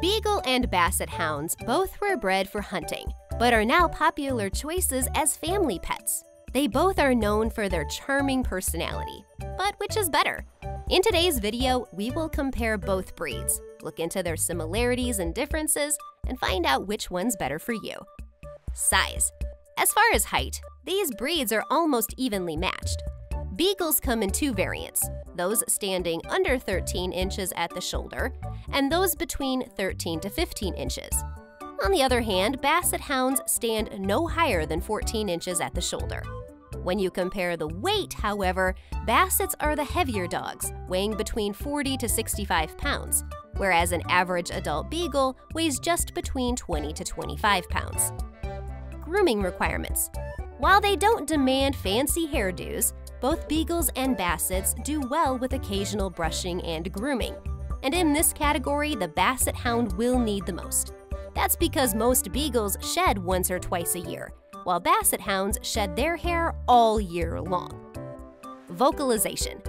Beagle and Basset hounds both were bred for hunting, but are now popular choices as family pets. They both are known for their charming personality, but which is better? In today's video, we will compare both breeds, look into their similarities and differences, and find out which one's better for you. Size. As far as height, these breeds are almost evenly matched. Beagles come in two variants, those standing under 13 inches at the shoulder and those between 13 to 15 inches. On the other hand, Basset hounds stand no higher than 14 inches at the shoulder. When you compare the weight, however, Bassets are the heavier dogs, weighing between 40 to 65 pounds, whereas an average adult Beagle weighs just between 20 to 25 pounds. Grooming requirements. While they don't demand fancy hairdos, both Beagles and Bassets do well with occasional brushing and grooming. And in this category, the Basset hound will need the most. That's because most Beagles shed once or twice a year, while Basset hounds shed their hair all year long. Vocalization.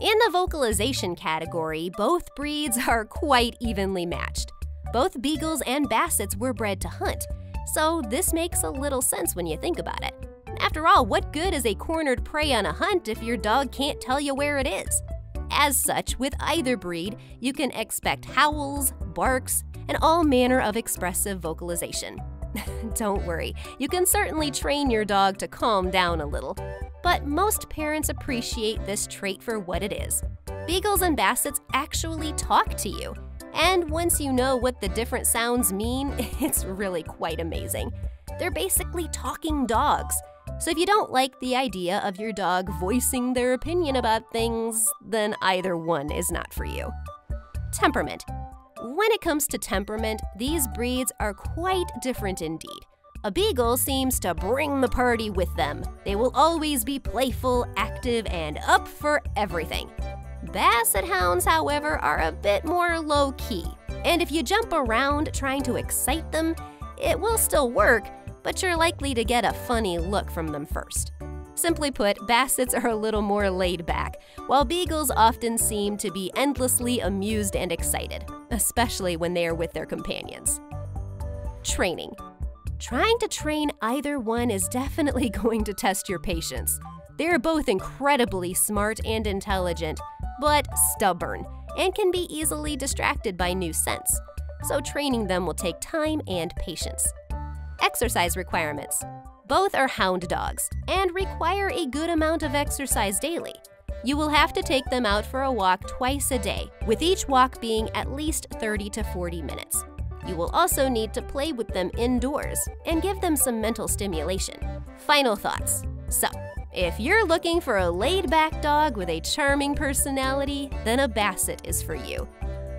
In the vocalization category, both breeds are quite evenly matched. Both Beagles and Bassets were bred to hunt, so this makes a little sense when you think about it. After all, what good is a cornered prey on a hunt if your dog can't tell you where it is? As such, with either breed, you can expect howls, barks, and all manner of expressive vocalization. Don't worry, you can certainly train your dog to calm down a little, but most parents appreciate this trait for what it is. Beagles and Bassets actually talk to you, and once you know what the different sounds mean, it's really quite amazing. They're basically talking dogs, so if you don't like the idea of your dog voicing their opinion about things, then either one is not for you. Temperament. When it comes to temperament, these breeds are quite different indeed. A Beagle seems to bring the party with them. They will always be playful, active, and up for everything. Basset hounds, however, are a bit more low-key, and if you jump around trying to excite them, it will still work, but you're likely to get a funny look from them first. Simply put, Bassets are a little more laid back, while Beagles often seem to be endlessly amused and excited, especially when they are with their companions. Training. Trying to train either one is definitely going to test your patience. They are both incredibly smart and intelligent, but stubborn, and can be easily distracted by new scents, so training them will take time and patience. Exercise requirements. Both are hound dogs and require a good amount of exercise daily. You will have to take them out for a walk twice a day, with each walk being at least 30 to 40 minutes. You will also need to play with them indoors and give them some mental stimulation. Final thoughts. So, if you're looking for a laid-back dog with a charming personality, then a Basset is for you.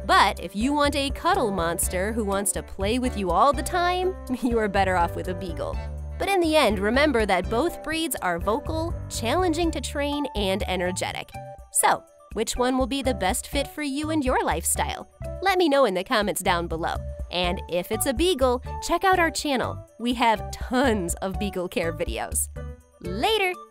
But if you want a cuddle monster who wants to play with you all the time, you are better off with a Beagle. But in the end, remember that both breeds are vocal, challenging to train, and energetic. So, which one will be the best fit for you and your lifestyle? Let me know in the comments down below. And if it's a Beagle, check out our channel. We have tons of Beagle Care videos. Later!